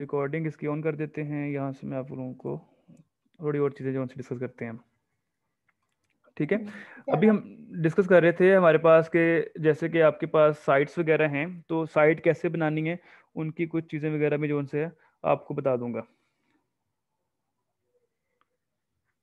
Recording इसकी on कर देते हैं। यहाँ से मैं आप लोगों को थोड़ी और चीज़ें जो उनसे डिस्कस करते हैं हम, ठीक है। अभी हम डिस्कस कर रहे थे हमारे पास के जैसे कि आपके पास साइट्स वगैरह हैं, तो साइट कैसे बनानी है उनकी कुछ चीज़ें वगैरह में जो उनसे आपको बता दूंगा,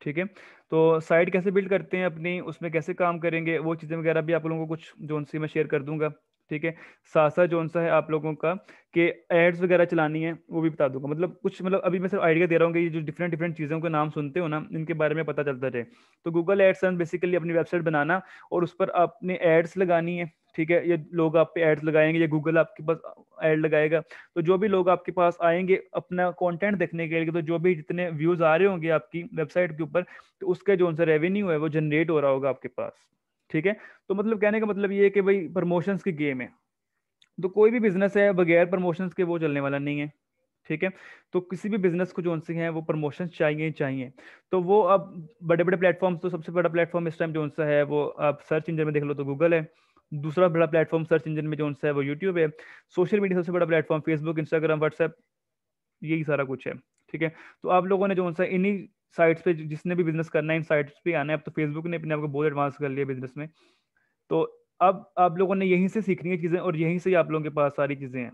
ठीक है। तो साइट कैसे बिल्ड करते हैं अपनी, उसमें कैसे काम करेंगे, वो चीज़ें वगैरह भी आप लोगों को कुछ जो उनसे मैं शेयर कर दूंगा, ठीक है। साथ साथ जो सा है आप लोगों का कि एड्स वगैरह चलानी है वो भी बता दूंगा। मतलब कुछ मतलब अभी मैं सिर्फ आइडिया दे रहा हूँ कि ये जो डिफरेंट चीज़ों के नाम सुनते हो ना, इनके बारे में पता चलता रहे। तो गूगल एडसेंस बेसिकली अपनी वेबसाइट बनाना और उस पर आपने एड्स लगानी है, ठीक है। ये लोग आप पे एड्स लगाएंगे या गूगल आपके पास ऐड लगाएगा, तो जो भी लोग आपके पास आएंगे अपना कंटेंट देखने के लिए, तो जो भी जितने व्यूज आ रहे होंगे आपकी वेबसाइट के ऊपर, तो उसका जो उनसे रेवेन्यू है वो जनरेट हो रहा होगा आपके पास, ठीक है। तो मतलब कहने का मतलब ये है कि भाई प्रमोशंस की गेम है, तो कोई भी बिजनेस है बगैर प्रमोशंस के वो चलने वाला नहीं है, ठीक है। तो किसी भी बिजनेस को जो उनसे है वो प्रमोशंस चाहिए। तो वो अब बड़े बड़े प्लेटफॉर्म्स, तो सबसे बड़ा प्लेटफॉर्म इस टाइम जो उनसा है वो आप सर्च इंजन में देख लो तो गूगल है, दूसरा बड़ा प्लेटफॉर्म सर्च इंजन में जो उनसा है वो यूट्यूब है, सोशल मीडिया सबसे बड़ा प्लेटफॉर्म फेसबुक, इंस्टाग्राम, व्हाट्सएप, यही सारा कुछ है, ठीक है। तो आप लोगों ने जो उनसा इन्हीं साइट्स पे जिसने भी बिजनेस करना है इन साइट्स पे आना है। अब तो फेसबुक ने अपने आप को बहुत एडवांस कर लिया बिजनेस में, तो अब आप लोगों ने यहीं से सीखनी है चीज़ें और यहीं से आप लोगों के पास सारी चीज़ें हैं,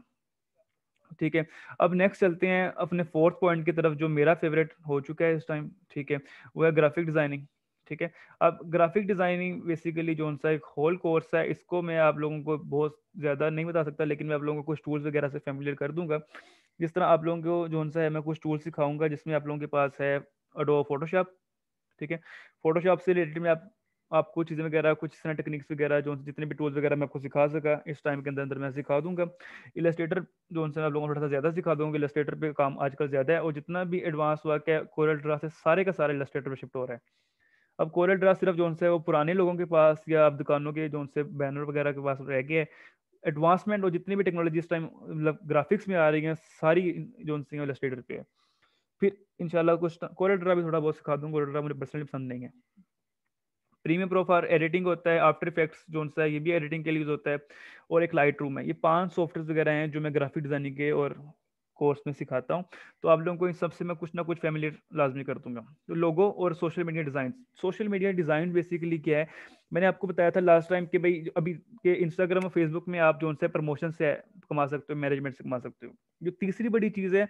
ठीक है। अब नेक्स्ट चलते हैं अपने फोर्थ पॉइंट की तरफ जो मेरा फेवरेट हो चुका है इस टाइम, ठीक है, वो है ग्राफिक डिज़ाइनिंग, ठीक है। अब ग्राफिक डिज़ाइनिंग बेसिकली जो उनका एक होल कोर्स है, इसको मैं आप लोगों को बहुत ज़्यादा नहीं बता सकता, लेकिन मैं आप लोगों को कुछ टूल्स वगैरह से फैमिलियर कर दूंगा। जिस तरह आप लोगों को जो उनसा है मैं कुछ टूल्स सिखाऊंगा, जिसमें आप लोगों के पास है एडोब फोटोशॉप, ठीक है। फोटोशॉप से रिलेटेड मैं आपको चीज़ें वगैरह कुछ इस तरह टेक्निक्स वगैरह जो जितने भी टूल्स वगैरह मैं आपको सिखा सका इस टाइम के अंदर अंदर मैं सिखा दूंगा। इलस्ट्रेटर जो उनसे आप लोगों को थोड़ा सा ज़्यादा सिखा दूंगा, इलस्ट्रेटर पे काम आजकल ज़्यादा है और जितना भी एडवांस वर्क है कोरल ड्रा से सारे का सारा इलस्ट्रेटर पर शिफ्ट हो रहा है। अब कोरल ड्रा सिर्फ जो उनसे वो पुराने लोगों के पास या आप दुकानों के जो उनसे बैनर वगैरह के पास रह गए। एडवांसमेंट और जितनी भी टेक्नोलॉजी इस टाइम मतलब ग्राफिक्स में आ रही है सारी जो उनसे इलस्ट्रेटर पे है। फिर इंशाल्लाह कुछ कोरल ड्रा भी थोड़ा बहुत सिखा दूंगा, कोरल ड्रा मुझे पर्सनली पसंद नहीं है। प्रीमियर प्रो फॉर एडिटिंग होता है, आफ्टर इफेक्ट्स जो सा है ये भी एडिटिंग के लिए यूज़ होता है और एक लाइट रूम है। ये 5 सॉफ्टवेयर वगैरह हैं जो मैं ग्राफिक डिज़ाइनिंग के और कोर्स में सिखाता हूँ, तो आप लोगों को इन सबसे मैं कुछ ना कुछ फैमिलियर लाजमी कर दूंगा। तो लोगो और social media design, social media design basically क्या है, मैंने आपको बताया था लास्ट टाइम कि भाई अभी के इंस्टाग्राम और फेसबुक में आप जो प्रमोशन से कमा सकते हो, मैनेजमेंट से कमा सकते हो। जो तीसरी बड़ी चीज़ है,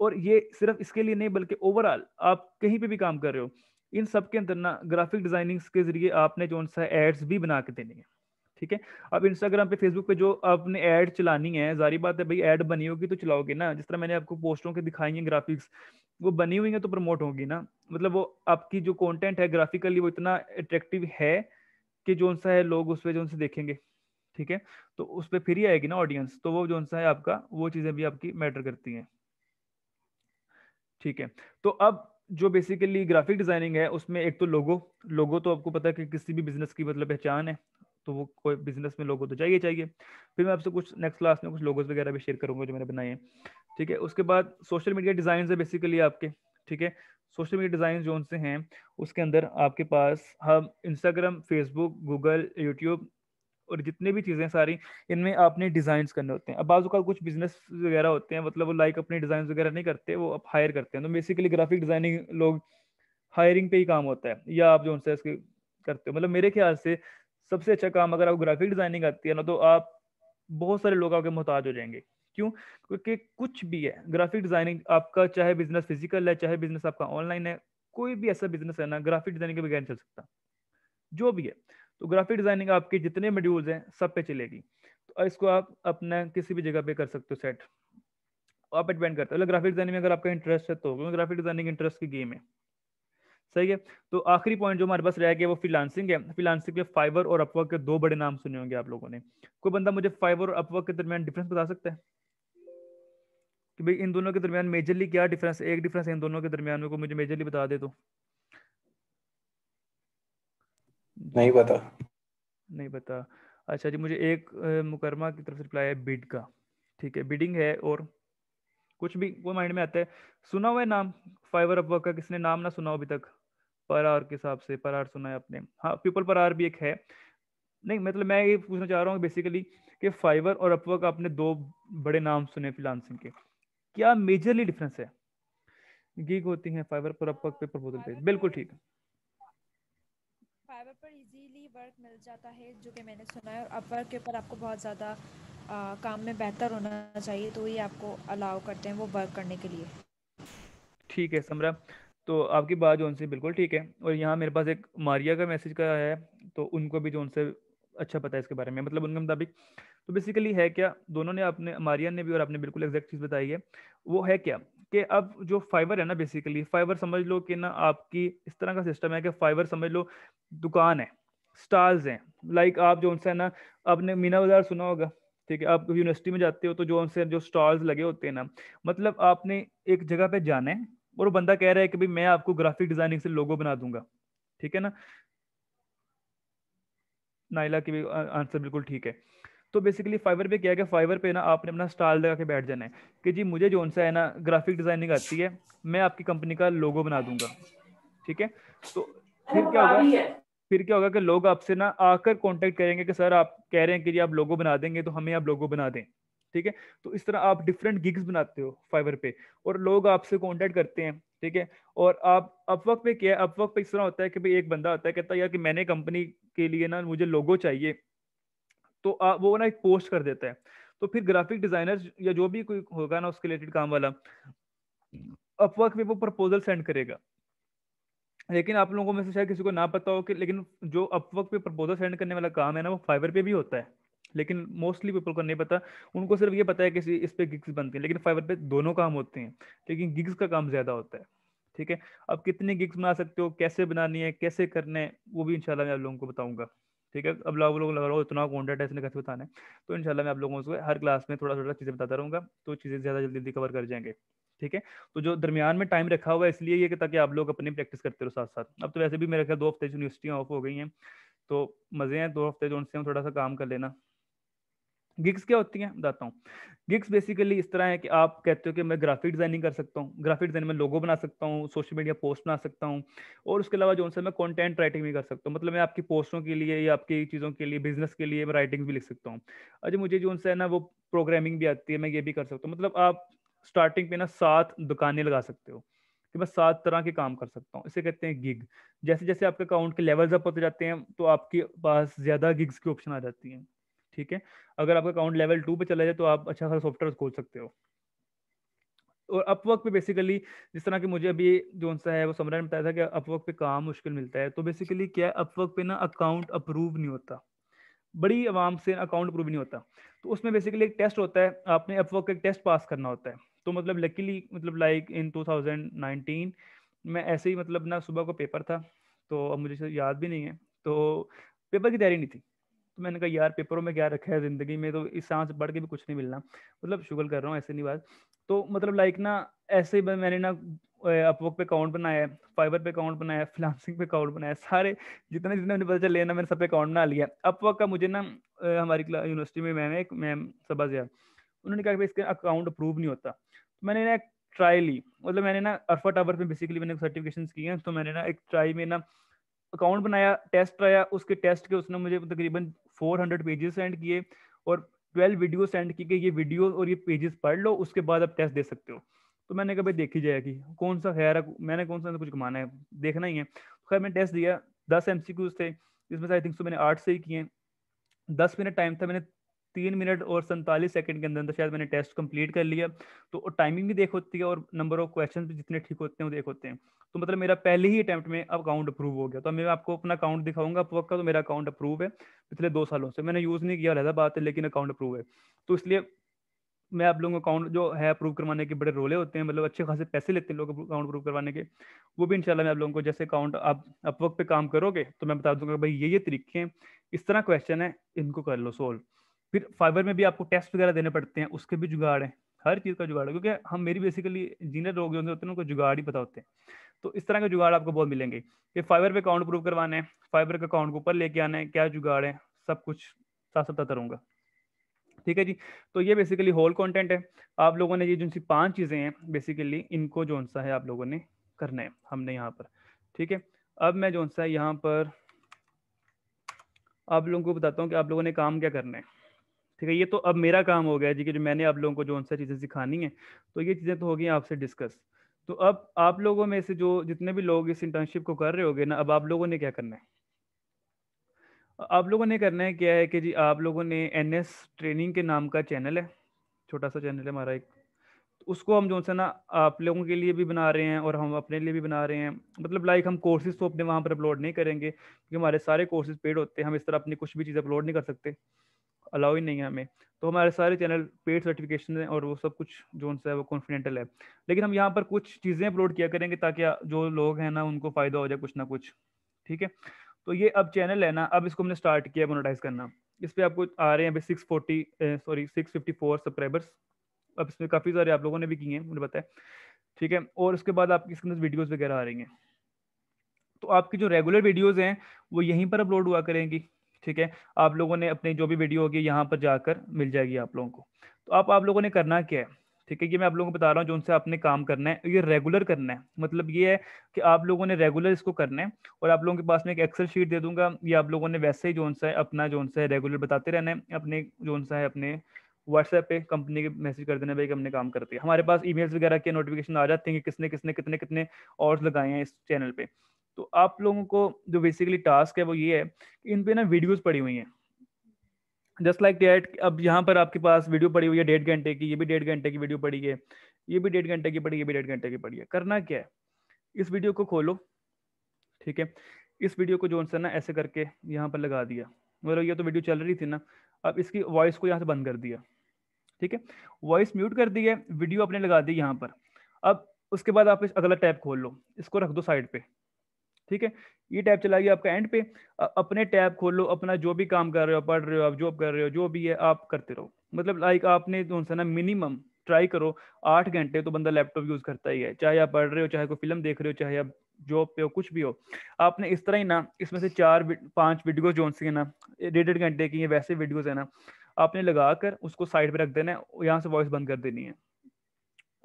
और ये सिर्फ इसके लिए नहीं बल्कि ओवरऑल आप कहीं पे भी काम कर रहे हो, इन सब के अंदर ना ग्राफिक डिजाइनिंग्स के जरिए आपने जो सा एड्स भी बना के देनी है, ठीक है। अब इंस्टाग्राम पे फेसबुक पे जो आपने ऐड चलानी है, जारी बात है भाई ऐड बनी होगी तो चलाओगे ना। जिस तरह मैंने आपको पोस्टों के दिखाई हैं ग्राफिक्स, वो बनी हुई हैं तो प्रमोट होगी ना। मतलब वो आपकी जो कॉन्टेंट है ग्राफिकली वो इतना अट्रैक्टिव है कि जो सा है लोग उस पर जो देखेंगे, ठीक है। तो उस पर फिर ही आएगी ना ऑडियंस, तो वो जो सा है आपका वो चीज़ें भी आपकी मैटर करती हैं, ठीक है। तो अब जो बेसिकली ग्राफिक डिजाइनिंग है उसमें एक तो लोगो तो आपको पता है कि किसी भी बिजनेस की मतलब पहचान है, तो वो कोई बिजनेस में लोगो तो चाहिए। फिर मैं आपसे कुछ नेक्स्ट क्लास में कुछ लोगोज वगैरह भी शेयर करूंगा जो मैंने बनाए हैं, ठीक है। उसके बाद सोशल मीडिया डिजाइन है बेसिकली आपके, ठीक है। सोशल मीडिया डिजाइन जो उनसे हैं उसके अंदर आपके पास हम इंस्टाग्राम, फेसबुक, गूगल, यूट्यूब और जितने भी चीज़ें सारी, इनमें आपने डिज़ाइंस करने होते हैं। अब बाजू का कुछ बिजनेस वगैरह होते हैं, मतलब वो लाइक अपने डिज़ाइन वगैरह नहीं करते, वो आप हायर करते हैं। तो बेसिकली ग्राफिक डिज़ाइनिंग लोग हायरिंग पे ही काम होता है, या आप जो उनसे इसके करते हो। मतलब मेरे ख्याल से सबसे अच्छा काम अगर आपको ग्राफिक डिज़ाइनिंग आती है ना, तो आप बहुत सारे लोग आपके मोहताज हो जाएंगे। क्यों? क्योंकि कुछ भी है ग्राफिक डिज़ाइनिंग आपका, चाहे बिजनेस फिजिकल है, चाहे बिजनेस आपका ऑनलाइन है, कोई भी ऐसा बिजनेस है ना ग्राफिक डिज़ाइनिंग के बगैर नहीं चल सकता, जो भी है। तो ग्राफिक डिज़ाइनिंग आपके जितने मॉड्यूल्स हैं सब पे चलेगी, तो इसको आप अपना किसी भी जगह पे कर सकते हो सेट, आप एडवेंट करते हो। ग्राफिक डिज़ाइनिंग में अगर आपका इंटरेस्ट है तो, क्योंकि ग्राफिक डिज़ाइनिंग इंटरेस्ट की गेम है, सही है। तो आखिरी पॉइंट जो हमारे पास रह गया वो फ्रीलांसिंग है। फ्रीलांसिंग पे फाइवर और अपवर्क के दो बड़े नाम सुने होंगे आप लोगों ने। कोई बंदा मुझे फाइवर और अपवर्क के दरमियान डिफरेंस बता सकता है कि भाई इन दोनों के दरमियान मेजरली क्या डिफरेंस, एक डिफरेंस इन दोनों के दरमियान में को मुझे मेजरली बता दे तो? नहीं पता। अच्छा जी, मुझे एक मुकरमा की तरफ से रिप्लाई है बिड का, ठीक है, बिडिंग है। और कुछ भी वो माइंड में आता है? सुना हुआ है नाम फाइवर अपवर्क का, किसने नाम ना सुना हो अभी तक? पर आवर के हिसाब से पर आवर सुना है आपने? हाँ, पीपल पर आवर भी एक है। नहीं, मतलब मैं ये पूछना चाह रहा हूँ बेसिकली कि फाइवर और अपवर्क आपने दो बड़े नाम सुने फ्रीलांसिंग के, क्या मेजरली डिफरेंस है? गीग होती है फाइबर पर, अपवर्क पे, प्रपोजल पे। बिल्कुल ठीक है, फाइबर पर इजीली वर्क मिल जाता है जो कि मैंने सुना है, और अपवर्क के ऊपर आपको बहुत ज़्यादा काम में बेहतर होना चाहिए तो ये आपको अलाउ करते हैं वो वर्क करने के लिए। ठीक है समरा, तो आपकी बात जोन से बिल्कुल ठीक है। और यहाँ मेरे पास एक मारिया का मैसेज का आया है, तो उनको भी जोन से अच्छा पता है इसके बारे में, मतलब उनके मुताबिक। तो बेसिकली है क्या, दोनों ने, आपने मारिया ने भी और आपने बिल्कुल एग्जैक्ट चीज़ बताई है। वो है क्या कि अब जो फाइबर है ना, बेसिकली फाइबर समझ लो कि ना आपकी इस तरह का सिस्टम है कि फाइबर समझ लो दुकान है, स्टाल्स हैं, लाइक आप जो उनसे ना आपने मीना बाजार सुना होगा, ठीक है, आप यूनिवर्सिटी में जाते हो तो जो उनसे जो स्टाल्स लगे होते हैं ना, मतलब आपने एक जगह पे जाना है और वो बंदा कह रहा है कि भाई मैं आपको ग्राफिक डिजाइनिंग से लोगो बना दूंगा, ठीक है ना। नाइला की भी आंसर बिल्कुल ठीक है। तो बेसिकली फाइबर पे क्या है कि फाइबर पे ना आपने अपना स्टाल लगा के बैठ जाना है कि जी मुझे जो सा है ना ग्राफिक डिजाइनिंग आती है, मैं आपकी कंपनी का लोगो बना दूंगा, ठीक है। तो फिर क्या होगा कि लोग आपसे ना आकर कांटेक्ट करेंगे कि सर आप कह रहे हैं कि जी आप लोगो बना देंगे तो हमें आप लोगो बना दें, ठीक है। तो इस तरह आप डिफरेंट गिग्स बनाते हो फाइबर पे और लोग आपसे कॉन्टेक्ट करते हैं, ठीक है। और आप अपवर्क पे क्या है, अपवर्क पे इस तरह होता है कि भाई एक बंदा होता है कहता है यार कि मैंने कंपनी के लिए ना मुझे लोगो चाहिए, तो वो ना एक पोस्ट कर देता है। तो फिर ग्राफिक डिजाइनर या जो भी कोई होगा ना उसके रिलेटेड काम वाला अपवर्क पे वो प्रपोजल सेंड करेगा। लेकिन आप लोगों में से शायद किसी को ना पता हो कि लेकिन जो अपवर्क पे प्रपोजल सेंड करने वाला काम है ना वो फाइबर पे भी होता है, लेकिन मोस्टली पीपल को नहीं पता। उनको सिर्फ ये पता है कि इस पे गिग्स बनती हैं, लेकिन फाइबर पे दोनों काम होते हैं, लेकिन गिग्स का काम ज्यादा होता है, ठीक है। आप कितने गिग्स बना सकते हो, कैसे बनानी है, कैसे करना है, वो भी इंशाल्लाह मैं आप लोगों को बताऊंगा, ठीक है। अब लोग लगा रहा हो इतना कॉन्टेंट है इसने कैसे बताना है, तो इंशाल्लाह मैं आप लोगों को हर क्लास में थोड़ा थोड़ा चीज़ें बताता रहूँगा, तो चीज़ें ज़्यादा जल्दी कवर कर जाएंगे, ठीक है। तो जो दरमियान में टाइम रखा हुआ है इसलिए ये कि ताकि आप लोग अपनी प्रैक्टिस करते रहो साथ साथ। अब तो वैसे भी मेरे ख्याल 2 हफ्ते यूनिवर्सिटियाँ ऑफ हो गई हैं, तो मज़े हैं 2 हफ्ते जो उनसे हम थोड़ा सा काम कर लेना। गिग्स क्या होती हैं बताता हूँ। गिग्स बेसिकली इस तरह है कि आप कहते हो कि मैं ग्राफिक डिज़ाइनिंग कर सकता हूँ, ग्राफिक डिज़ाइनिंग में लोगो बना सकता हूँ, सोशल मीडिया पोस्ट बना सकता हूँ, और उसके अलावा जो उनसे मैं कंटेंट राइटिंग भी कर सकता हूँ, मतलब मैं आपकी पोस्टों के लिए या आपकी चीज़ों के लिए, बिजनेस के लिए मैं राइटिंग्स भी लिख सकता हूँ। अच्छा मुझे जो उनसे है ना वो प्रोग्रामिंग भी आती है, मैं ये भी कर सकता हूँ। मतलब आप स्टार्टिंग पे ना 7 दुकानें लगा सकते हो कि मैं 7 तरह के काम कर सकता हूँ, इसे कहते हैं गिग। जैसे जैसे आपके अकाउंट के लेवल्स अप होते जाते हैं तो आपके पास ज़्यादा गिग्स की ऑप्शन आ जाती हैं, ठीक है। अगर आपका अकाउंट लेवल 2 पे चला जाए तो आप अच्छा खासा सॉफ्टवेयर खोल सकते हो। और अपवर्क पे बेसिकली जिस तरह कि मुझे अभी जो सा है वो समरान बताया था कि अपवर्क पे काम मुश्किल मिलता है, तो बेसिकली क्या है अपवर्क पे ना अकाउंट अप्रूव नहीं होता, बड़ी आवाम से अकाउंट अप्रूव नहीं होता। तो उसमें बेसिकली एक टेस्ट होता है, आपने अपवर्क का एक टेस्ट पास करना होता है। तो मतलब लकीली मतलब लाइक इन 2019 मैं ऐसे ही मतलब ना सुबह को पेपर था, तो अब मुझे याद भी नहीं है, तो पेपर की तैयारी नहीं थी, तो मैंने कहा यार पेपरों में क्या रखा है ज़िंदगी में, तो इस सांस बढ़ के भी कुछ नहीं मिलना, मतलब शुगर कर रहा हूँ ऐसे नहीं बात। तो मतलब लाइक ना ऐसे ही मैंने ना अपवर्क पे अकाउंट बनाया, फाइबर पे अकाउंट बनाया, फ्रीलांसिंग पे अकाउंट बनाया, सारे जितने जितने मैंने पता चले ना मैंने सब पे अकाउंट बना लिया। अपवर्क का मुझे ना हमारी यूनिवर्सिटी में मैम एक मैम सबा यार, उन्होंने कहा कि इसका अकाउंट अप्रूव नहीं होता। तो मैंने ना एक ट्राई ली, मतलब मैंने ना अरफा टावर पर बेसिकली मैंने सर्टिफिकेशन किए हैं, तो मैंने ना एक ट्राई में ना अकाउंट बनाया, टेस्ट आया, उसके टेस्ट के उसने मुझे तकरीबन 400 पेजेस सेंड किए और 12 वीडियो सेंड की कि ये वीडियो और ये पेजेस पढ़ लो, उसके बाद आप टेस्ट दे सकते हो। तो मैंने कहा भाई देखी जाएगी, कौन सा खैर मैंने कौन सा कुछ कमाना है, देखना ही है। खैर मैंने टेस्ट दिया, 10 MCQs थे, जिसमें से आई थिंक सो मैंने 8 सही किए। 10 मिनट टाइम था, मैंने 3 मिनट और 47 सेकंड के अंदर शायद मैंने टेस्ट कंप्लीट कर लिया। तो टाइमिंग भी देख होती है और नंबर ऑफ क्वेश्चन भी जितने ठीक होते हैं वो देख होते हैं। तो मतलब मेरा पहले ही अटैम्प्ट में अकाउंट अप्रूव हो गया। तो मैं आपको अपना अकाउंट दिखाऊंगा अपवर्क का, तो मेरा अकाउंट अप्रूव है, पिछले 2 सालों से मैंने यूज़ नहीं किया लहदा बात है, लेकिन अकाउंट अप्रूव है। तो इसलिए मैं आप लोगों को अकाउंट जो है अप्रूव करवाने के बड़े रोले होते हैं, मतलब अच्छे खासे पैसे लेते हैं लोग अकाउंट अप्रूव करवाने के। वो भी इंशाल्लाह मैं आप लोगों को जैसे अकाउंट आप अपवर्क पे काम करोगे तो मैं बता दूंगा भाई ये तरीके हैं, इस तरह क्वेश्चन है, इनको कर लो सोल्व। फिर फाइबर में भी आपको टेस्ट वगैरह देने पड़ते हैं, उसके भी जुगाड़ हैं, हर चीज़ का जुगाड़ है, क्योंकि हम मेरी बेसिकली इंजीनियर लोग जो होते हैं उनको जुगाड़ ही पता होते हैं। तो इस तरह के जुगाड़ आपको बहुत मिलेंगे कि फाइबर पे अकाउंट प्रूव करवाना है, फाइबर का अकाउंट को ऊपर लेके आना है, क्या जुगाड़ है, सब कुछ साथ साथ बताता रहूँगा, ठीक है जी। तो ये बेसिकली होल कंटेंट है। आप लोगों ने ये जो 5 चीज़ें हैं बेसिकली इनको जो सा है आप लोगों ने करना है हमने यहाँ पर, ठीक है। अब मैं जो सा है यहाँ पर आप लोगों को बताता हूँ कि आप लोगों ने काम क्या करना है, ठीक है। ये तो अब मेरा काम हो गया जी कि जो मैंने आप लोगों को जो सा चीज़ें सिखानी है, तो ये चीज़ें तो हो गई आपसे डिस्कस। तो अब आप लोगों में से जो जितने भी लोग इस इंटर्नशिप को कर रहे होगे ना, अब आप लोगों ने क्या करना है, आप लोगों ने करना है क्या है कि जी आप लोगों ने एनएस ट्रेनिंग के नाम का चैनल है, छोटा सा चैनल है हमारा एक, उसको हम जो है ना आप लोगों के लिए भी बना रहे हैं और हम अपने लिए भी बना रहे हैं। मतलब लाइक हम कोर्सेज़ तो अपने वहाँ पर अपलोड नहीं करेंगे क्योंकि हमारे सारे कोर्सेज पेड होते हैं, हम इस तरह अपनी कुछ भी चीज़ अपलोड नहीं कर सकते, अलाउ ही नहीं है हमें। तो हमारे सारे चैनल पेड सर्टिफिकेशन है और वो सब कुछ जो सा है वो कॉन्फिडेंटल है, लेकिन हम यहाँ पर कुछ चीज़ें अपलोड किया करेंगे ताकि जो लोग हैं ना उनको फ़ायदा हो जाए कुछ ना कुछ, ठीक है। तो ये अब चैनल है ना, अब इसको हमने स्टार्ट किया मोनेटाइज करना। इस पर आपको आ रहे हैं अभी 654 सब्सक्राइबर्स। अब इसमें काफ़ी सारे आप लोगों ने भी किए हैं, मुझे पता है, ठीक है। और उसके बाद आपकी इसके अंदर वीडियोज़ वगैरह आ रही हैं, तो आपकी जो रेगुलर वीडियोज़ हैं वो यहीं पर अपलोड हुआ करेंगी, ठीक है। आप लोगों ने अपनी जो भी वीडियो होगी यहाँ पर जाकर मिल जाएगी आप लोगों को। तो आप लोगों ने करना क्या है, ठीक है, ये मैं आप लोगों को बता रहा हूँ जो उनसे आपने काम करना है, ये रेगुलर करना है। मतलब ये है कि आप लोगों ने रेगुलर इसको करना है, और आप लोगों के पास में एक एक्सेल शीट दे दूंगा, ये आप लोगों ने वैसे ही जो उनसे अपना जो उनसे रेगुलर बताते रहना है। अपने जो उनसा है अपने व्हाट्सएप पे कंपनी के मैसेज कर देना भाई कि हमने काम करते हैं। हमारे पास ईमेल्स वगैरह के नोटिफिकेशन आ जाते हैं कि किसने किसने कितने कितने आवर्स लगाए हैं इस चैनल पे। तो आप लोगों को जो बेसिकली टास्क है वो ये है कि इन पे ना वीडियोस पड़ी हुई हैं, जस्ट लाइक डेट। अब यहाँ पर आपके पास वीडियो पड़ी हुई है 1.5 घंटे की, ये भी 1.5 घंटे की वीडियो पड़ी है, ये भी 1.5 घंटे की पड़ी, ये भी 1.5 घंटे की पड़ी है। करना क्या है, इस वीडियो को खोलो, ठीक है, इस वीडियो को जो सा ना ऐसे करके यहाँ पर लगा दिया, मतलब ये तो वीडियो चल रही थी ना, अब इसकी वॉइस को यहाँ से बंद कर दिया, ठीक है, वॉइस म्यूट कर दी है, वीडियो आपने लगा दी यहाँ पर। अब उसके बाद आप इस अगला टैब खोल लो, इसको रख दो साइड पे, ठीक है, ये टैब चला गया आपका एंड पे। अपने टैब खोलो, अपना जो भी काम कर रहे हो, पढ़ रहे हो, आप जॉब कर रहे हो, जो भी है आप करते रहो। मतलब लाइक आपने जो है ना मिनिमम ट्राई करो 8 घंटे तो बंदा लैपटॉप यूज़ करता ही है, चाहे आप पढ़ रहे हो, चाहे कोई फिल्म देख रहे हो, चाहे आप जॉब पे हो, कुछ भी हो। आपने इस तरह ही ना इसमें से 4-5 वीडियोज जो सी है ना 1.5 घंटे की वैसे वीडियोज़ है ना, आपने लगा कर उसको साइड पे रख देना है, यहाँ से वॉइस बंद कर देनी है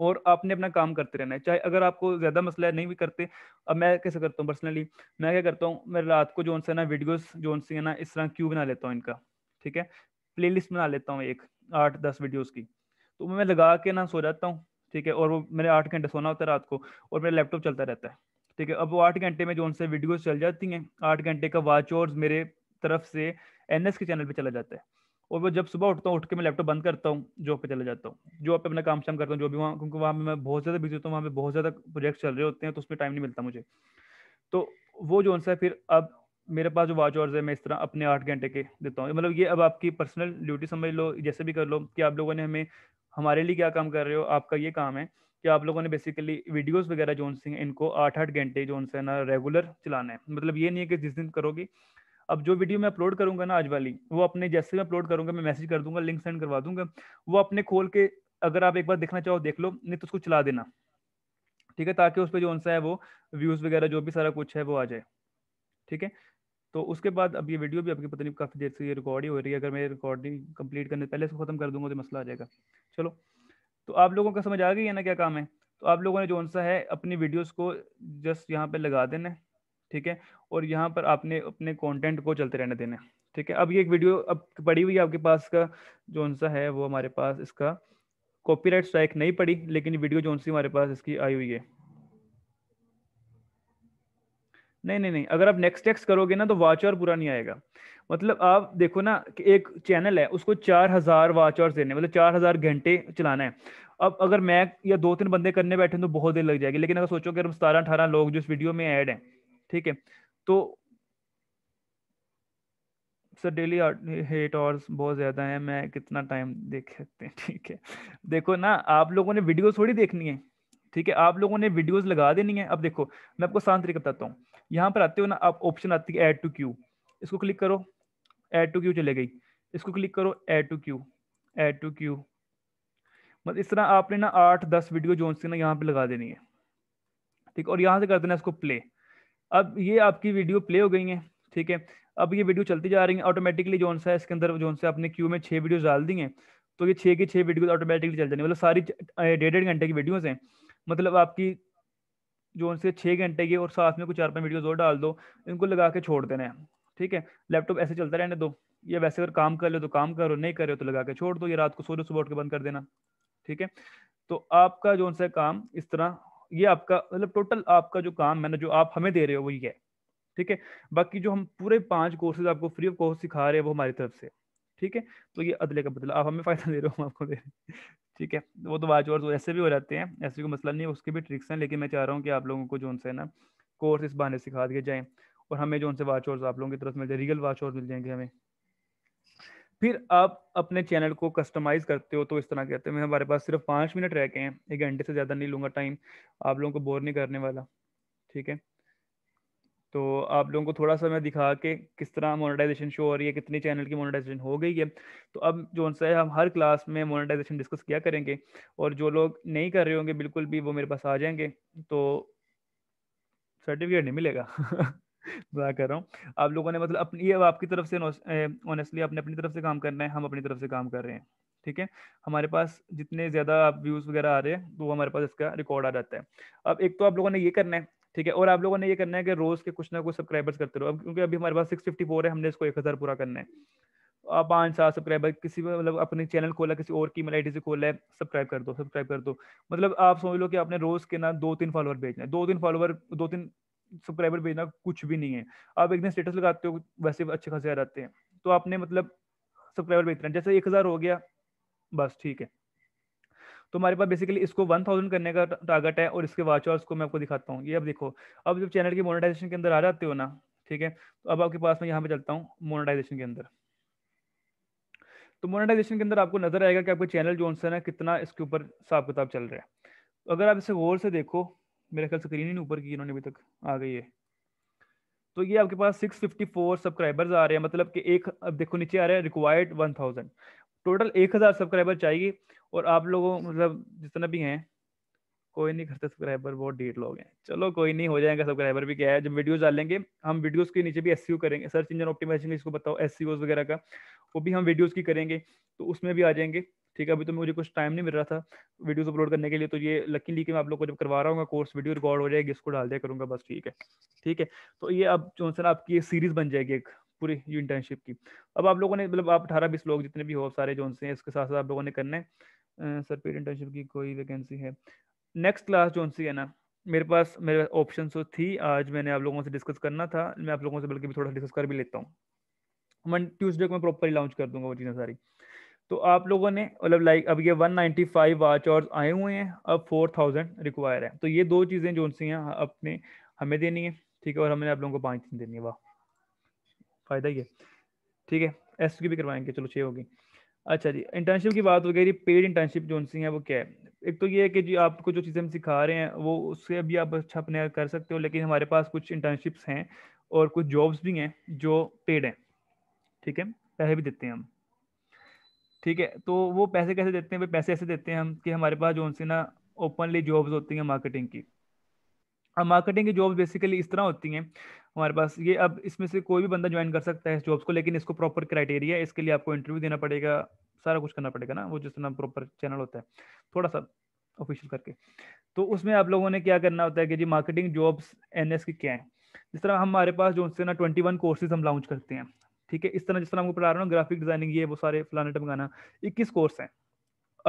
और आपने अपना काम करते रहना है। चाहे अगर आपको ज़्यादा मसला नहीं भी करते, अब मैं कैसे करता हूँ पर्सनली, मैं क्या करता हूँ, मैं रात को जो है ना वीडियोस जो है ना इस तरह क्यू बना लेता हूँ इनका, ठीक है, प्लेलिस्ट बना लेता हूँ एक 8-10 वीडियोज़ की, तो मैं लगा के ना सो जाता हूँ, ठीक है, और वो मेरे 8 घंटे सोना होता है रात को और मेरा लैपटॉप चलता रहता है, ठीक है। अब वो 8 घंटे में जो उनसे वीडियोज़ चल जाती हैं, 8 घंटे का वाच आवर्स मेरे तरफ से NS के चैनल पर चला जाता है, और वो जब सुबह उठता हूँ, उठ के मैं लैपटॉप बंद करता हूँ, जॉब पे चला जाता हूँ, जॉब पे अपना काम शाम करता हूँ जो भी वहाँ, क्योंकि वहाँ पे मैं बहुत ज़्यादा बिजी होता हूँ, वहाँ पे बहुत ज़्यादा प्रोजेक्ट चल रहे होते हैं, तो उसमें टाइम नहीं मिलता मुझे। तो वो जो है फिर अब मेरे पास जो वाच आवर्स है मैं इस तरह अपने 8 घंटे के देता हूँ। मतलब ये अब आपकी पर्सनल ड्यूटी समझ लो, जैसे भी कर लो कि आप लोगों ने हमें हमारे लिए क्या काम कर रहे हो। आपका ये काम है कि आप लोगों ने बेसिकली वीडियोज़ वगैरह जो हैं इनको 8-8 घंटे जो है ना रेगुलर चलाना है। मतलब ये नहीं है कि जिस दिन करोगी, अब जो वीडियो मैं अपलोड करूंगा ना आज वाली, वो अपने जैसे मैं अपलोड करूंगा मैं मैसेज कर दूंगा, लिंक सेंड करवा दूंगा, वो अपने खोल के अगर आप एक बार देखना चाहो देख लो, नहीं तो उसको चला देना, ठीक है, ताकि उस पर जो सा है वो व्यूज़ वगैरह जो भी सारा कुछ है वो आ जाए, ठीक है। तो उसके बाद अब ये वीडियो भी आपकी पता नहीं काफ़ी देर से ये रिकॉर्ड ही हो रही है, अगर मैं रिकॉर्डिंग कंप्लीट करने पहले इसको ख़त्म कर दूंगा तो मसला आ जाएगा। चलो, तो आप लोगों का समझ आ गई है ना क्या काम है। तो आप लोगों ने जो सा है अपनी वीडियोज़ को जस्ट यहाँ पर लगा देना है, ठीक है, और यहाँ पर आपने अपने कंटेंट को चलते रहने देना, ठीक है। अब ये एक वीडियो अब पड़ी हुई है आपके पास का जो सा है वो, हमारे पास इसका कॉपीराइट स्ट्राइक नहीं पड़ी, लेकिन वीडियो जो सी हमारे पास इसकी आई हुई है। नहीं, अगर आप नेक्स्ट टेक्स्ट करोगे ना तो वाच आवर पूरा नहीं आएगा। मतलब आप देखो ना कि एक चैनल है उसको 4000 वाच आवर्स देने, मतलब 4000 घंटे चलाना है। अब अगर मैं या 2-3 बंदे करने बैठे तो बहुत देर लग जाएगी, लेकिन अगर सोचो कि अगर 17-18 लोग जो इस वीडियो में ऐड हैं, ठीक है, तो सर डेली 8 आवर्स बहुत ज़्यादा है, मैं कितना टाइम देख सकते हैं, ठीक है। देखो ना, आप लोगों ने वीडियो थोड़ी देखनी है, ठीक है, आप लोगों ने वीडियोस लगा देनी है। अब देखो मैं आपको आसान तरीका बताता हूँ, यहाँ पर आते हो ना आप, ऑप्शन आती है ऐड टू क्यू, इसको क्लिक करो, ऐड टू क्यू चले गई, इसको क्लिक करो, add to queue, add to queue. मतलब इस तरह आपने ना 8-10 वीडियो जो ना यहाँ पर लगा देनी है, ठीक, और यहाँ से कर देना इसको प्ले। अब ये आपकी वीडियो प्ले हो गई है, ठीक है। अब ये वीडियो चलती जा रही है ऑटोमेटिकली जो सा है, इसके अंदर जो सा आपने क्यू में 6 वीडियोस डाल दी हैं, तो ये 6 की 6 वीडियोस ऑटोमेटिकली चल जाएंगी। मतलब सारी 1.5 घंटे की वीडियोस हैं, मतलब आपकी जो से 6 घंटे की, और साथ में कुछ 4-5 वीडियोस और डाल दो, इनको लगा के छोड़ देना है, ठीक है। लैपटॉप ऐसे चलता रहने दो, ये वैसे अगर काम कर लो तो काम करो, नहीं कर रहे हो तो लगा के छोड़ दो, ये रात को सो लो, सुबह उठ के बंद कर देना, ठीक है। तो आपका जो सा काम इस तरह, ये आपका मतलब टोटल आपका जो काम मैंने जो आप हमें दे रहे हो वो ये है, ठीक है। बाकी जो हम पूरे 5 कोर्सेज आपको फ्री ऑफ कॉस्ट सिखा रहे हैं वो हमारी तरफ से, ठीक है। तो ये अदले का बदला, आप हमें फ़ायदा दे रहे हो, हम आपको दे रहे हैं, ठीक है। वो तो आज और ऐसे भी हो जाते हैं, ऐसे कोई मसला नहीं है, उसके भी ट्रिक्स हैं, लेकिन मैं चाह रहा हूँ कि आप लोगों को जो है ना कोर्स इस बहाने सिखा दिए जाएँ और हमें जो उनसे वाच आवर्स आप लोगों की तरफ मिल जाए, रियल वाच आवर्स मिल जाएंगे हमें। फिर आप अपने चैनल को कस्टमाइज़ करते हो तो इस तरह कहते हैं, हमारे पास सिर्फ 5 मिनट रह गए हैं, 1 घंटे से ज़्यादा नहीं लूँगा टाइम, आप लोगों को बोर नहीं करने वाला, ठीक है। तो आप लोगों को थोड़ा सा मैं दिखा के किस तरह मोनेटाइजेशन शो हो रही है, कितने चैनल की मोनेटाइजेशन हो गई है। तो अब जो सा है हम हर क्लास में मोनेटाइजेशन डिस्कस किया करेंगे, और जो लोग नहीं कर रहे होंगे बिल्कुल भी वो मेरे पास आ जाएंगे, तो सर्टिफिकेट नहीं मिलेगा कर रहा हूँ। आप लोगों ने मतलब अपनी ये आपकी तरफ से ऑनेस्टली आपने अपनी तरफ से काम करना है, हम अपनी तरफ से काम कर रहे हैं, ठीक है। हमारे पास जितने ज़्यादा व्यूज़ वगैरह आ रहे हैं तो हमारे पास इसका रिकॉर्ड आ जाता है। अब एक तो आप लोगों ने ये करना है, ठीक है, और आप लोगों ने ये करना है कि रोज़ के कुछ ना कुछ सब्सक्राइबर्स करते रहो। अब क्योंकि अभी हमारे पास 654 है, हमने इसको 1000 पूरा करना है। आप 5-7 सब्सक्राइबर किसी भी मतलब अपने चैनल खोला, किसी और की ईमेल आईडी से खोला है, सब्सक्राइब कर दो। मतलब आप समझ लो कि आपने रोज़ के ना 2-3 फॉलोअर भेजना है, 2-3 फॉलोअर 2-3 सब्सक्राइबर भेजना कुछ भी नहीं है। आप एक दिन स्टेटस लगाते हो, वैसे अच्छे खासे आ जाते हैं, तो आपने मतलब सब्सक्राइबर भेजना है। जैसे 1000 हो गया बस, ठीक है। तो हमारे पास बेसिकली इसको 1000 करने का टारगेट है, और इसके वॉच आवर्स को मैं आपको दिखाता हूँ। ये अब देखो, अब जब चैनल की मोनेटाइजेशन के अंदर आ जाते हो ना, ठीक है, तो अब आपके पास मैं यहाँ पे चलता हूँ मोनेटाइजेशन के अंदर। तो मोनेटाइजेशन के अंदर आपको नजर आएगा कि आपका चैनल जो है ना कितना इसके ऊपर हिसाब किताब चल रहा है। तो अगर आप इसे गौर से देखो, मेरे ख्याल स्क्रीन ही ऊपर की इन्होंने अभी तक आ गई है, तो ये आपके पास 654 सब्सक्राइबर्स आ रहे हैं। मतलब कि एक, अब देखो नीचे आ रहा है रिक्वायर्ड 1000, टोटल 1000 सब्सक्राइबर चाहिए। और आप लोगों मतलब जितना भी हैं, कोई नहीं करते सब्सक्राइबर, बहुत ढीठ लोग हैं, चलो कोई नहीं, हो जाएगा सब्सक्राइबर भी। क्या है, जब वीडियोस डालेंगे हम, वीडियोस के नीचे भी एसईओ करेंगे, सर्च इंजन ऑप्टिमाइजेशन इसको बताओ, एसईओ वगैरह का वो भी हम वीडियोस की करेंगे, तो उसमें भी आ जाएंगे, ठीक है। अभी तो मुझे कुछ टाइम नहीं मिल रहा था वीडियोस अपलोड करने के लिए, तो ये लकीली मैं आप लोग को जब करवा रहा हूँ कोर्स, वीडियो रिकॉर्ड हो जाएगी, इसको डाल दिया करूँगा बस, ठीक है, ठीक है। तो ये अब जो है आपकी सीरीज बन जाएगी एक पूरी इंटर्नशिप की। अब आप लोगों ने मतलब आप 18-20 लोग जितने भी हो सारे जो हैं, इसके साथ साथ आप लोगों ने करना है। सर पेड इंटर्नशिप की कोई वैकेंसी है? नेक्स्ट क्लास जो सी है ना, मेरे ऑप्शन तो थी, आज मैंने आप लोगों से डिस्कस करना था, मैं आप लोगों से बल्कि भी थोड़ा डिस्कस कर भी लेता हूँ। मैं ट्यूसडे को मैं प्रॉपरली लॉन्च कर दूंगा वो चीज़ें सारी। तो आप लोगों ने मतलब लाइक अब ये 195 वॉच आवर्स आए हुए हैं, अब 4000 रिक्वायर है। तो ये 2 चीज़ें जो सी हैं अपने हमें देनी है, ठीक है, और हमने आप लोगों को 5 देनी है। वाह, फ़ायदा ही है, ठीक है। एस की भी करवाएंगे, चलो 6 होगी। अच्छा जी, इंटर्नशिप की बात हो गई। पेड इंटर्नशिप जो सी है वो क्या है? एक तो ये है कि जी आपको जो चीज़ें हम सिखा रहे हैं वो उससे भी आप अच्छा अपने कर सकते हो, लेकिन हमारे पास कुछ इंटर्नशिप्स हैं और कुछ जॉब्स भी हैं जो पेड हैं, ठीक है, पैसे भी देते हैं हम, ठीक है। तो वो पैसे कैसे देते हैं? भाई पैसे ऐसे देते हैं हम कि हमारे पास जो सी ना ओपनली जॉब्स होती हैं मार्केटिंग की। अब मार्केटिंग की जॉब्स बेसिकली इस तरह होती हैं हमारे पास, ये अब इसमें से कोई भी बंदा ज्वाइन कर सकता है इस जॉब्स को, लेकिन इसको प्रॉपर क्राइटेरिया है, इसके लिए आपको इंटरव्यू देना पड़ेगा, सारा कुछ करना पड़ेगा ना, वो जिस तरह प्रॉपर चैनल होता है थोड़ा सा ऑफिशियल करके। तो उसमें आप लोगों ने क्या करना होता है कि जी मार्केटिंग जॉब्स एनएस की क्या है। जिस तरह हमारे पास जो उनसे ना 21 कोर्सेज हम लॉन्च करते हैं, ठीक है, इस तरह जिस तरह हमको पढ़ा रहा हूँ ग्राफिक डिजाइनिंग ये वो सारे फलाना टमकाना 21 कोर्स हैं।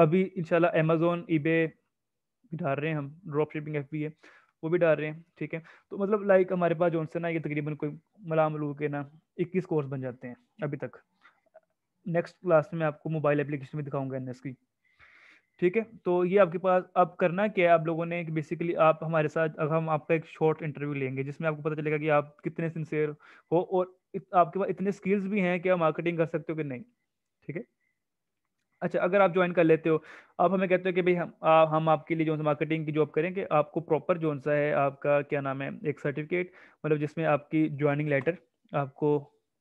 अभी इंशाल्लाह अमेजोन ईबे भी डाल रहे हैं हम, ड्रॉप शिपिंग एफ भी है वो भी डाल रहे हैं, ठीक है। तो मतलब लाइक हमारे पास जो से ना ये तकरीबन कोई मलामलू के ना 21 कोर्स बन जाते हैं अभी तक। नेक्स्ट क्लास में आपको मोबाइल एप्लीकेशन में दिखाऊंगा एनएस की, ठीक है। तो ये आपके पास अब करना क्या है आप लोगों ने कि बेसिकली आप हमारे साथ हम आपका एक शॉर्ट इंटरव्यू लेंगे जिसमें आपको पता चलेगा कि आप कितने सिंसियर हो और आपके पास इतने स्किल्स भी हैं कि आप मार्केटिंग कर सकते हो कि नहीं, ठीक है। अच्छा, अगर आप ज्वाइन कर लेते हो, आप हमें कहते हो कि भाई हम आपके लिए जो मार्केटिंग की जॉब करेंगे, आपको प्रॉपर जो सा है आपका क्या नाम है एक सर्टिफिकेट मतलब जिसमें आपकी ज्वाइनिंग लेटर आपको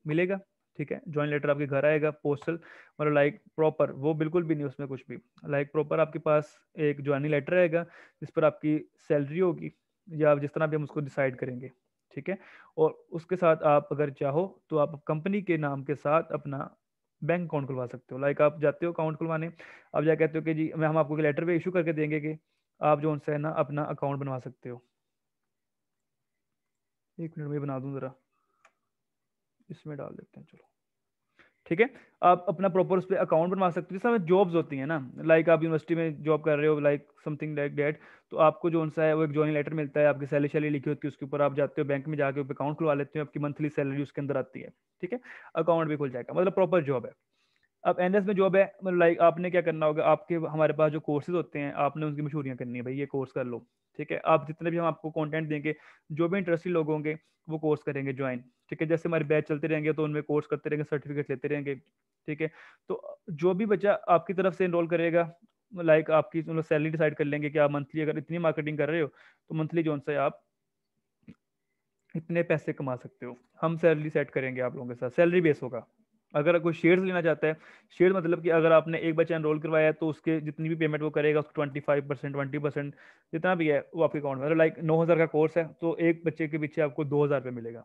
मिलेगा, ठीक है। ज्वाइन लेटर आपके घर आएगा पोस्टल मतलब लाइक प्रॉपर, वो बिल्कुल भी नहीं उसमें कुछ भी लाइक प्रॉपर आपके पास एक ज्वाइनिंग लेटर आएगा जिस पर आपकी सैलरी होगी या आप जिस तरह भी हम उसको डिसाइड करेंगे, ठीक है। और उसके साथ आप अगर चाहो तो आप कंपनी के नाम के साथ अपना बैंक अकाउंट खुलवा सकते हो। लाइक आप जाते हो अकाउंट खुलवाने, आप जा कहते हो कि जी हम आपको लेटर पे इशू करके देंगे कि आप जो उनसे है ना अपना अकाउंट बनवा सकते हो। 1 मिनट में बना दूँ ज़रा, इसमें डाल देते हैं, चलो ठीक है। आप अपना प्रॉपर उस पर अकाउंट बनवा सकते हो। जैसे जॉब्स होती है ना, लाइक आप यूनिवर्सिटी में जॉब कर रहे हो, लाइक समथिंग लाइक डेट, तो आपको जो सा है वो एक ज्वाइनिंग लेटर मिलता है, आपकी सैलरी शैलरी लिखी होती है, उसके ऊपर आप जाते हो बैंक में जाके अकाउंट खुलवा लेते हो, आपकी मंथली सैलरी उसके अंदर आती है, ठीक है, अकाउंट भी खुल जाएगा, मतलब प्रॉपर जॉब है। अब एनएस में जॉब है, मतलब लाइक आपने क्या करना होगा, आपके हमारे पास जो कोर्सेज होते हैं आपने उनकी मशहूरियाँ करनी है, भाई ये कोर्स कर लो, ठीक है। आप जितने भी हम आपको कंटेंट देंगे, जो भी इंटरेस्टेड लोग होंगे वो कोर्स करेंगे ज्वाइन, ठीक है। जैसे हमारे बैच चलते रहेंगे तो उनमें कोर्स करते रहेंगे, सर्टिफिकेट लेते रहेंगे, ठीक है। तो जो भी बच्चा आपकी तरफ से इनरोल करेगा, लाइक आपकी सैलरी डिसाइड कर लेंगे कि आप मंथली अगर इतनी मार्केटिंग कर रहे हो तो मंथली जो है आप इतने पैसे कमा सकते हो, हम सैलरी सेट करेंगे आप लोगों के साथ, सैलरी बेस होगा। अगर कोई शेयर्स लेना चाहता है, शेयर मतलब कि अगर आपने एक बच्चा एनरोल करवाया है तो उसके जितनी भी पेमेंट वो करेगा उसको 25%, 20% जितना भी है वो आपके अकाउंट में, मतलब लाइक 9,000 का कोर्स है तो एक बच्चे के पीछे आपको 2,000 रुपये मिलेगा,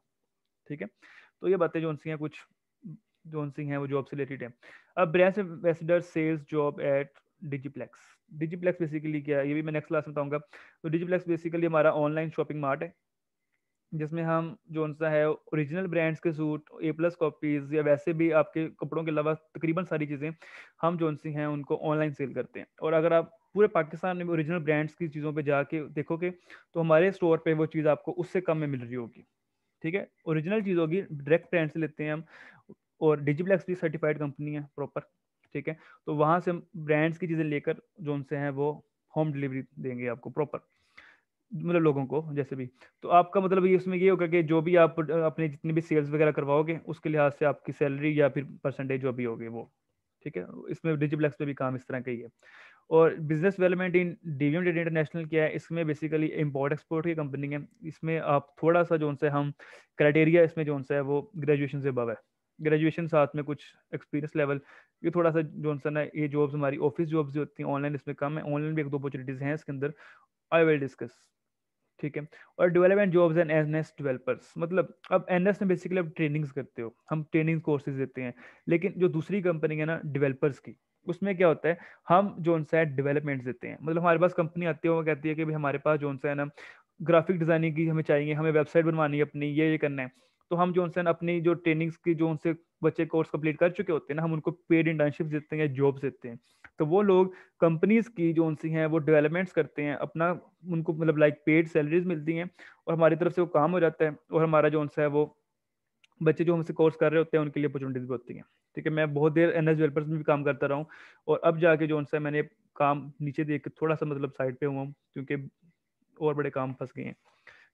ठीक है। तो ये बातें जो उनसी हैं, कुछ जो उनसी हैं वो जॉब से रिलेटेड है। अब brand ambassador sales job at Digiplex. Digiplex basically क्या है, ये भी मैं नेक्स्ट क्लास में बताऊँगा। तो डिजिप्लेक्स बेसिकली हमारा ऑनलाइन शॉपिंग मार्ट है, जिसमें हम जो सा है ओरिजिनल ब्रांड्स के सूट, A+ कॉपीज़ या वैसे भी आपके कपड़ों के अलावा तकरीबन सारी चीज़ें हम जो सी हैं उनको ऑनलाइन सेल करते हैं। और अगर आप पूरे पाकिस्तान में ओरिजिनल ब्रांड्स की चीज़ों पे जाके देखोगे तो हमारे स्टोर पे वो चीज़ आपको उससे कम में मिल रही होगी, ठीक है। ओरिजिनल चीज़ होगी, डायरेक्ट ब्रांड से लेते हैं हम, और डिजिप्लेक्स भी सर्टिफाइड कंपनी है प्रॉपर, ठीक है। तो वहाँ से हम ब्रांड्स की चीज़ें लेकर जो से हैं वो होम डिलीवरी देंगे आपको प्रॉपर, मतलब लोगों को जैसे भी। तो आपका मतलब ये उसमें ये होगा कि जो भी आप अपने जितनी भी सेल्स वगैरह करवाओगे उसके लिहाज से आपकी सैलरी या फिर परसेंटेज जो भी होगी वो, ठीक है। इसमें डिजिप्लेक्स पे भी काम इस तरह का ही है। और business development in DVM trader international क्या है, इसमें बेसिकली इंपोर्ट एक्सपोर्ट की कंपनी है। इसमें आप थोड़ा सा जो है हम क्राइटेरिया इसमें जो है वो ग्रेजुएशन से अबव है, ग्रेजुएशन साथ में कुछ एक्सपीरियंस लेवल, ये थोड़ा सा जो सा ना, ये जॉब्स हमारी ऑफिस जॉब्स जो होती हैं, ऑनलाइन इसमें कम है, ऑनलाइन भी एक दो अपॉर्चुनिटीज़ हैं इसके अंदर, आई विल डिस्कस, ठीक है। और development jobs and NS developers, मतलब अब NS में बेसिकली आप ट्रेनिंग्स करते हो, हम ट्रेनिंग कोर्सेज देते हैं। लेकिन जो दूसरी कंपनी है ना डेवलपर्स की, उसमें क्या होता है, हम जो सा डेवलपमेंट्स देते हैं, मतलब हमारे पास कंपनी आती है वो कहती है कि भाई हमारे पास जो सा है ना ग्राफिक डिज़ाइनिंग की हमें चाहिए, हमें वेबसाइट बनवानी है अपनी, ये करना है। तो हम जो सा अपनी जो ट्रेनिंग्स की जो उनसे बच्चे कोर्स कंप्लीट कर चुके होते हैं ना, हम उनको पेड इंटर्नशिप देते हैं या जॉब्स देते हैं। तो वो लोग कंपनीज की जो उनसी हैं वो डेवलपमेंट्स करते हैं अपना, उनको मतलब लाइक पेड सैलरीज मिलती हैं और हमारी तरफ से वो काम हो जाता है, और हमारा जो उनसा है वो बच्चे जो हमसे कोर्स कर रहे होते हैं उनके लिए अपॉर्चुनिटीज़ भी होती हैं, ठीक है। मैं बहुत देर NS डेवलपर्स में भी काम करता रहा हूँ और अब जाके जो उनसा मैंने काम नीचे देख के थोड़ा सा मतलब साइड पर हुआ हूँ, क्योंकि और बड़े काम फंस गए हैं,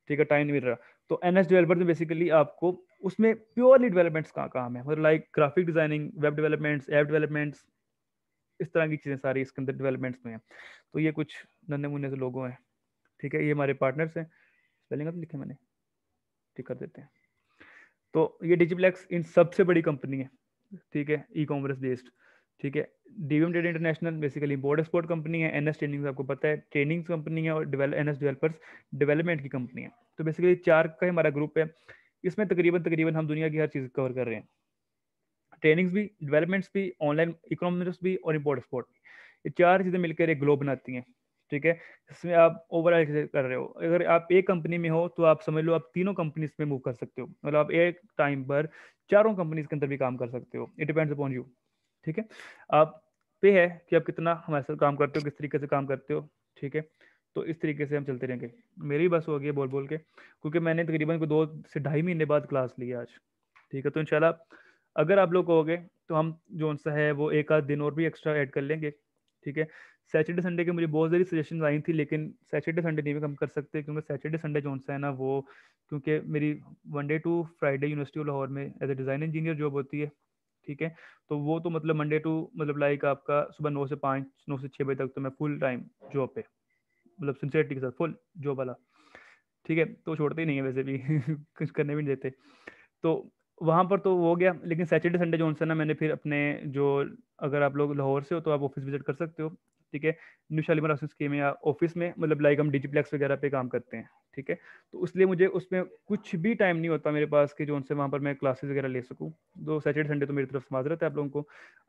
ठीक है, टाइम नहीं मिल रहा। तो NS डेवलपर्स में बेसिकली आपको उसमें प्योरली डेवलपमेंट्स का काम है, मतलब like graphic designing, web developments, app developments, इस तरह की चीज़ें सारी इसके अंदर डेवलपमेंट्स में हैं। तो ये कुछ नन्हे मुन्ने से लोगों हैं, ठीक है, ये हमारे पार्टनर्स हैं। स्पेलिंग अब लिखे मैंने, ठीक कर देते हैं। तो ये डिजिप्लेक्स इन सबसे बड़ी कंपनी है, ठीक है, e-commerce बेस्ड, ठीक है। DVM trader international basically import export company है, NS ट्रेनिंग आपको पता है ट्रेनिंग्स कंपनी है, और NS डेवलपर्स डेवलपमेंट की कंपनी है। तो बेसिकली चार का हमारा ग्रुप है, इसमें तकरीबन हम दुनिया की हर चीज़ कवर कर रहे हैं, ट्रेनिंग्स भी, डेवलपमेंट्स भी, ऑनलाइन इकोनॉमिक्स भी, और इंपोर्ट एक्सपोर्ट भी। ये चार चीज़ें मिलकर एक ग्लोब बनाती हैं, ठीक है, जिसमें आप ओवरऑल कर रहे हो। अगर आप एक कंपनी में हो तो आप समझ लो आप तीनों कंपनीज में मूव कर सकते हो, मतलब आप एक टाइम पर चारों कंपनीज के अंदर भी काम कर सकते हो, इट डिपेंड्स अपॉन यू, ठीक है। आप पे है कि आप कितना हमारे साथ काम करते हो, किस तरीके से काम करते हो, ठीक है। तो इस तरीके से हम चलते रहेंगे। मेरी बस हो गई है बोल बोल के, क्योंकि मैंने तकरीबन को 2 से ढाई महीने बाद क्लास ली आज, ठीक है। तो इंशाल्लाह अगर आप लोग कहोगे तो हम जो सा है वो एक आध दिन और भी एक्स्ट्रा ऐड कर लेंगे, ठीक है। सैटरडे संडे के मुझे बहुत सारी सजेशन आई थी, लेकिन सैटरडे संडे नहीं भी हम कर सकते, क्योंकि सैटरडे संडे जो सा है ना वो, क्योंकि मेरी Monday to Friday university of Lahore में as a design engineer job होती है, ठीक है। तो वो तो मतलब मंडे टू मतलब लाइक आपका सुबह 9 से 5, 9 से 6 बजे तक तो मैं फुल टाइम जॉब पे, मतलब सिंसियरिटी के साथ फुल जॉब वाला, ठीक है। तो छोड़ते ही नहीं है वैसे भी कुछ करने भी नहीं देते, तो वहाँ पर तो हो गया। लेकिन सैटरडे संडे जो है ना मैंने फिर अपने जो, अगर आप लोग लाहौर से हो तो आप ऑफिस विजिट कर सकते हो, ठीक है, न्यू शालीमार ऑफिस के ऑफिस में, मतलब लाइक हम डिजिप्लेक्स वगैरह पे काम करते हैं, ठीक है। तो इसलिए मुझे उसमें कुछ भी टाइम नहीं होता मेरे पास कि जो उनसे वहाँ पर मैं क्लासेस वगैरह ले सकूँ। तो सैटरडे संडे तो मेरी तरफ से माजरत है आप लोगों को।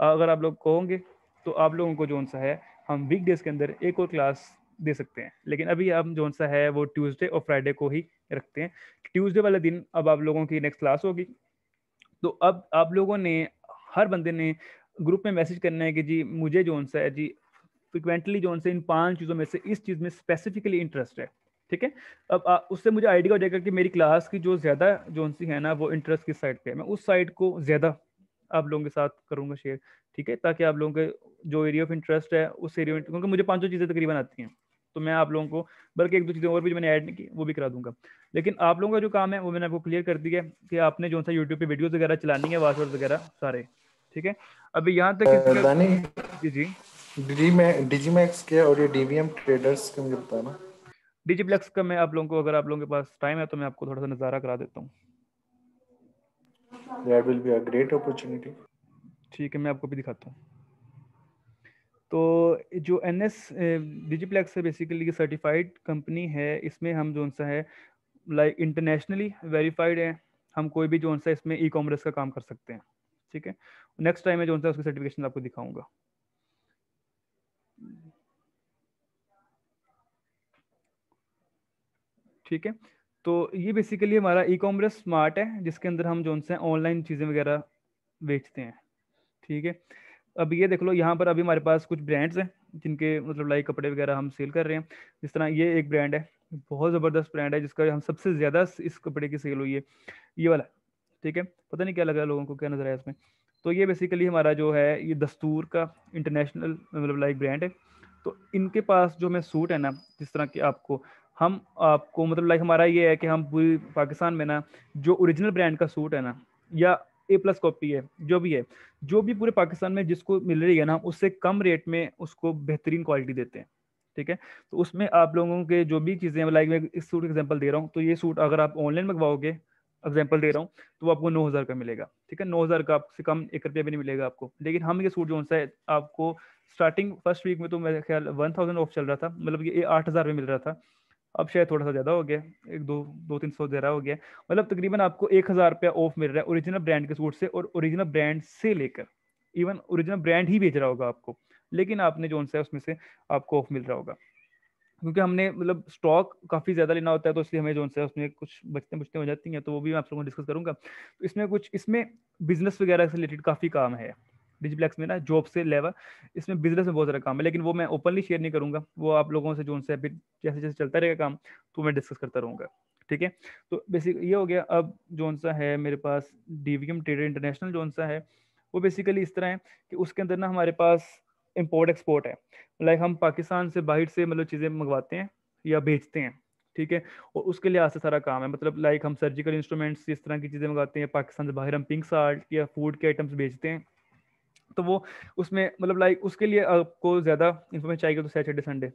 अगर आप लोग कहोगे तो आप लोगों को जो सा है हम वीकडेज के अंदर एक और क्लास दे सकते हैं, लेकिन अभी हम जो सा है वो ट्यूसडे और फ्राइडे को ही रखते हैं। ट्यूसडे वाले दिन अब आप लोगों की नेक्स्ट क्लास होगी। तो अब आप लोगों ने हर बंदे ने ग्रुप में मैसेज करना है कि जी मुझे जोन सा है जी फ्रिक्वेंटली जोन से इन 5 चीज़ों में से इस चीज़ में स्पेसिफिकली इंटरेस्ट है। ठीक है, अब उससे मुझे आइडिया हो जाएगा कि मेरी क्लास की जो ज़्यादा जोन सी है ना वो इंटरेस्ट किस साइड पे है। मैं उस साइड को ज़्यादा आप लोगों के साथ करूँगा शेयर, ठीक है, ताकि आप लोगों के जो एरिया ऑफ इंटरेस्ट है उस एरिया में, क्योंकि मुझे 5-6 चीज़ें तकरीबन आती हैं, तो मैं आप लोगों को बल्कि 1-2 चीज़ें और भी मैंने ऐड नहीं की वो भी करा दूंगा। लेकिन आप लोगों का जो काम है वो मैंने आपको क्लियर कर दिया है कि आपने जो सा यूट्यूब पे वीडियोस वगैरह चलानी है, वाट्सएप वगैरह सारे, ठीक है। अभी यहाँ तक जी डिजीमैक्स के और ये डीवीएम ट्रेडर्स का मुझे बताना, डिजीप्लेक्स का मैं आप लोगों को, अगर आप लोगों के पास टाइम है तो मैं आपको थोड़ा सा नज़ारा करा देता हूँ। That will be a great opportunity. ठीक है, मैं आपको भी दिखाता हूँ। तो जो एनएस डिजीप्लेक्स है बेसिकली सर्टिफाइड कंपनी है, इसमें हम जो सा है लाइक इंटरनेशनली वेरीफाइड है, हम कोई भी जो सा इसमें ई कॉमर्स का काम कर सकते हैं। ठीक है, नेक्स्ट टाइम मैं जो सा उसकी सर्टिफिकेशन आपको दिखाऊंगा। ठीक है, तो ये बेसिकली हमारा ई कॉमर्स स्मार्ट है जिसके अंदर हम जो सा ऑनलाइन चीज़ें वगैरह बेचते हैं। ठीक है, अब ये देख लो यहाँ पर अभी हमारे पास कुछ ब्रांड्स हैं जिनके मतलब लाइक कपड़े वगैरह हम सेल कर रहे हैं। जिस तरह ये एक ब्रांड है, बहुत ज़बरदस्त ब्रांड है जिसका हम सबसे ज़्यादा इस कपड़े की सेल हुई है, ये वाला। ठीक है, पता नहीं क्या लग रहा है लोगों को, क्या नज़र आया इसमें। तो ये बेसिकली हमारा जो है ये दस्तूर का इंटरनेशनल मतलब लाइक ब्रांड है। तो इनके पास जो हमें सूट है ना, जिस तरह कि आपको हम आपको मतलब लाइक हमारा ये है कि हम पूरी पाकिस्तान में ना जो ओरिजिनल ब्रांड का सूट है ना या A+ कॉपी है जो भी है, जो भी पूरे पाकिस्तान में जिसको मिल रही है ना, उससे कम रेट में उसको बेहतरीन क्वालिटी देते हैं। ठीक है, तो उसमें आप लोगों के जो भी चीज़ें लाइक मैं इस सूट का एग्जांपल दे रहा हूँ, तो ये सूट अगर आप ऑनलाइन मंगवाओगे, एग्जांपल दे रहा हूँ, तो आपको 9,000 का मिलेगा। ठीक है, 9,000 का आपसे कम 1 रुपया भी नहीं मिलेगा आपको। लेकिन हम ये सूट जो सा है आपको स्टार्टिंग फर्स्ट वीक में तो मेरे ख्याल 1000 ऑफ चल रहा था, मतलब ये 8,000 में मिल रहा था, अब शायद थोड़ा सा ज़्यादा हो गया, 200-300 ज़्यादा हो गया, मतलब तकरीबन आपको 1,000 रुपया ऑफ मिल रहा है ओरिजिनल ब्रांड के सूट से। और ओरिजिनल ब्रांड से लेकर इवन ओरिजिनल ब्रांड ही बेच रहा होगा आपको, लेकिन आपने जो सा है उसमें से आपको ऑफ मिल रहा होगा, क्योंकि हमने मतलब स्टॉक काफ़ी ज़्यादा लेना होता है, तो इसलिए हमें जो सा है उसमें कुछ बचते हो जाती हैं, तो वो भी मैं आप लोगों को डिस्कस करूँगा। तो इसमें कुछ इसमें बिजनेस वगैरह से रिलेटेड काफ़ी काम है डिजीप्लेक्स में ना, जॉब से लेवा, इसमें बिजनेस में बहुत सारा काम है, लेकिन वो मैं ओपनली शेयर नहीं करूंगा, वो आप लोगों से जो उनसे फिर जैसे जैसे चलता रहेगा काम तो मैं डिस्कस करता रहूँगा। ठीक है, तो बेसिक ये हो गया। अब जो सा है मेरे पास डीवीएम ट्रेडर इंटरनेशनल जो सा है वो बेसिकली इस तरह है कि उसके अंदर ना हमारे पास इम्पोर्ट एक्सपोर्ट है, लाइक हम पाकिस्तान से बाहर से मतलब चीज़ें मंगवाते हैं या बेचते हैं। ठीक है, और उसके लिहाज से सारा काम है, मतलब लाइक हम सर्जिकल इंस्ट्रूमेंट्स इस तरह की चीज़ें मंगवाते हैं पाकिस्तान से बाहर, हम पिंक साल्ट या फूड के आइटम्स बेचते हैं, तो वो उसमें मतलब लाइक उसके लिए आपको ज़्यादा इन्फॉर्मेशन चाहिए तो सैटरडे संडे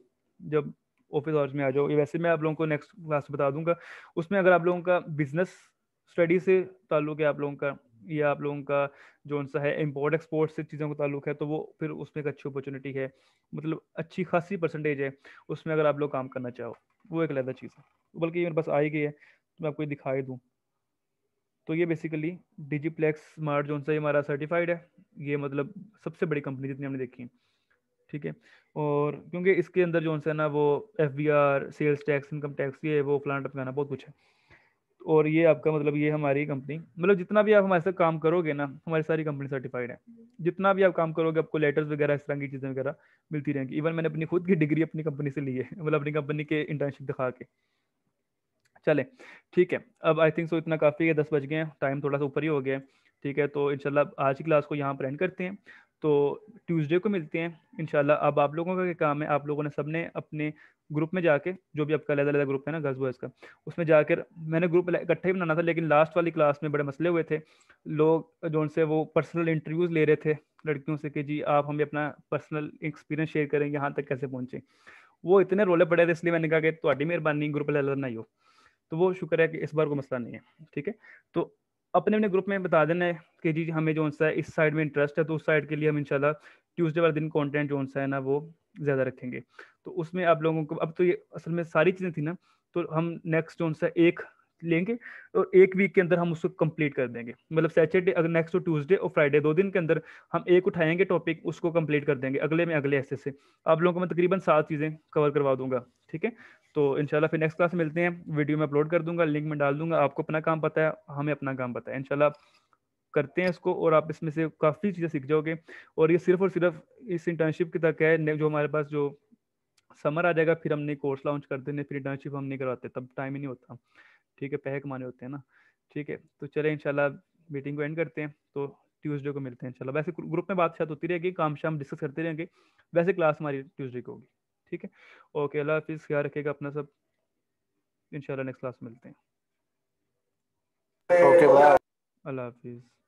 जब ऑफिस आवर्स में आ जाओ, ये वैसे मैं आप लोगों को नेक्स्ट क्लास में बता दूंगा। उसमें अगर आप लोगों का बिजनेस स्टडी से ताल्लुक है आप लोगों का, या आप लोगों का जो सा है इम्पोर्ट एक्सपोर्ट से चीज़ों का ताल्लुक है, तो वो फिर उसमें एक अच्छी अपॉर्चुनिटी है, मतलब अच्छी खासी परसेंटेज है उसमें अगर आप लोग काम करना चाहो, वो एक अलग चीज़ है। बल्कि ये मेरे पास आई गई है तो मैं आपको ये दिखाई दूँ। तो ये बेसिकली डिजीप्लेक्स स्मार्ट जोन सा हमारा सर्टिफाइड है, ये मतलब सबसे बड़ी कंपनी जितनी हमने देखी है। ठीक है, और क्योंकि इसके अंदर जो सा ना वो FBR, sales tax, income tax, ये वो प्लांट लगाना बहुत कुछ है। और ये आपका मतलब ये हमारी कंपनी मतलब जितना भी आप हमारे साथ काम करोगे ना, हमारी सारी कंपनी सर्टिफाइड है, जितना भी आप काम करोगे आपको लेटर्स वगैरह इस तरह की चीज़ें वगैरह मिलती रहेंगी। इवन मैंने अपनी खुद की डिग्री अपनी कंपनी से ली है, मतलब अपनी कंपनी के इंटर्नशिप दिखा के। चले ठीक है, अब आई थिंक सो इतना काफ़ी है, 10 बज गए हैं, टाइम थोड़ा सा ऊपर ही हो गया है। ठीक है, तो इंशाल्लाह आज की क्लास को यहाँ पर एंड करते हैं, तो ट्यूसडे को मिलते हैं इंशाल्लाह। अब आप लोगों का क्या काम है, आप लोगों ने सबने अपने ग्रुप में जाके जो भी आपका अलग-अलग ग्रुप है ना गर्ल्स बॉयज़ का, उसमें जाकर मैंने ग्रुप इकट्ठा ही बनाना था, लेकिन लास्ट वाली क्लास में बड़े मसले हुए थे, लोग जो उनसे वो पर्सनल इंटरव्यूज़ ले रहे थे लड़कियों से कि जी आप हमें अपना पर्सनल एक्सपीरियंस शेयर करें, यहाँ तक कैसे पहुँचें, वो इतने रोले पड़े थे, इसलिए मैंने कहा कि तुम्हारी मेहरबानी ग्रुप अलग नहीं हो, तो वो शुक्र है कि इस बार कोई मसला नहीं है। ठीक है, तो अपने अपने ग्रुप में बता देना है कि जी हमें जो सा है इस साइड में इंटरेस्ट है, तो उस साइड के लिए हम इंशाल्लाह ट्यूसडे वाले दिन कंटेंट जो सा है ना वो ज़्यादा रखेंगे, तो उसमें आप लोगों को अब तो ये असल में सारी चीज़ें थी ना, तो हम नेक्स्ट जो सा एक लेंगे और एक वीक के अंदर हम उसको कंप्लीट कर देंगे, मतलब सैटरडे अगर नेक्स्ट ट्यूसडे और फ्राइडे 2 दिन के अंदर हम एक उठाएंगे टॉपिक, उसको कंप्लीट कर देंगे, अगले में अगले ऐसे से आप लोगों को मैं तकरीबन 7 चीज़ें कवर करवा दूंगा। ठीक है, तो इंशाल्लाह फिर नेक्स्ट क्लास में मिलते हैं, वीडियो में अपलोड कर दूंगा, लिंक में डाल दूंगा, आपको अपना काम पता है, हमें अपना काम पता है, इंशाल्लाह करते हैं इसको, और आप इसमें से काफ़ी चीज़ें सीख जाओगे। और ये सिर्फ और सिर्फ इस इंटर्नशिप की तक है, जो हमारे पास जो समर आ जाएगा फिर हमने कोर्स लॉन्च कर देने, फिर इंटर्नशिप हम नहीं करवाते, तब टाइम ही नहीं होता, ठीक है, पैसे कमाने होते हैं ना, ठीक है। तो चले इंशाल्लाह मीटिंग को एंड करते हैं, तो ट्यूसडे को मिलते हैं इंशाल्लाह। वैसे ग्रुप में बात शायद होती रहेगी, काम शाम डिस्कस करते रहेंगे, वैसे क्लास हमारी ट्यूसडे को होगी, ठीक है। ओके, अल्लाह हाफिज़, ख्याल रखिएगा अपना सब, इंशाल्लाह नेक्स्ट क्लास मिलते हैं। ओके, बाय, अल्लाह हाफिज़।